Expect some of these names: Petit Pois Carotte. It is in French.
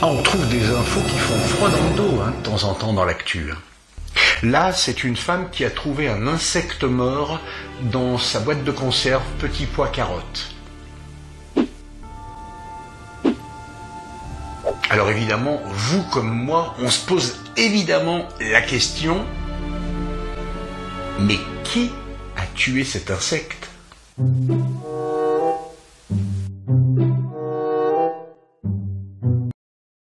Ah, on trouve des infos qui font froid dans le dos, de temps en temps dans l'actu. Là, c'est une femme qui a trouvé un insecte mort dans sa boîte de conserve Petit Pois Carotte. Alors évidemment, vous comme moi, on se pose évidemment la question, mais qui a tué cet insecte ?